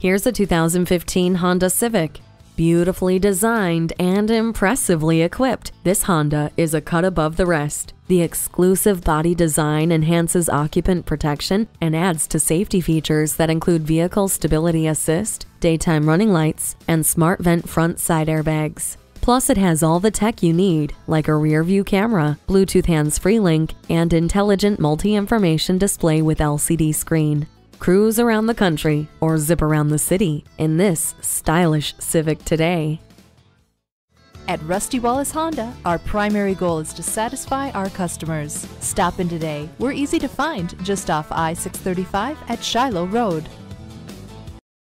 Here's a 2015 Honda Civic. Beautifully designed and impressively equipped, this Honda is a cut above the rest. The exclusive body design enhances occupant protection and adds to safety features that include vehicle stability assist, daytime running lights, and smart vent front side airbags. Plus, it has all the tech you need, like a rear-view camera, Bluetooth hands-free link, and intelligent multi-information display with LCD screen. Cruise around the country or zip around the city in this stylish Civic today. At Rusty Wallace Honda, our primary goal is to satisfy our customers. Stop in today. We're easy to find just off I-635 at Shiloh Road.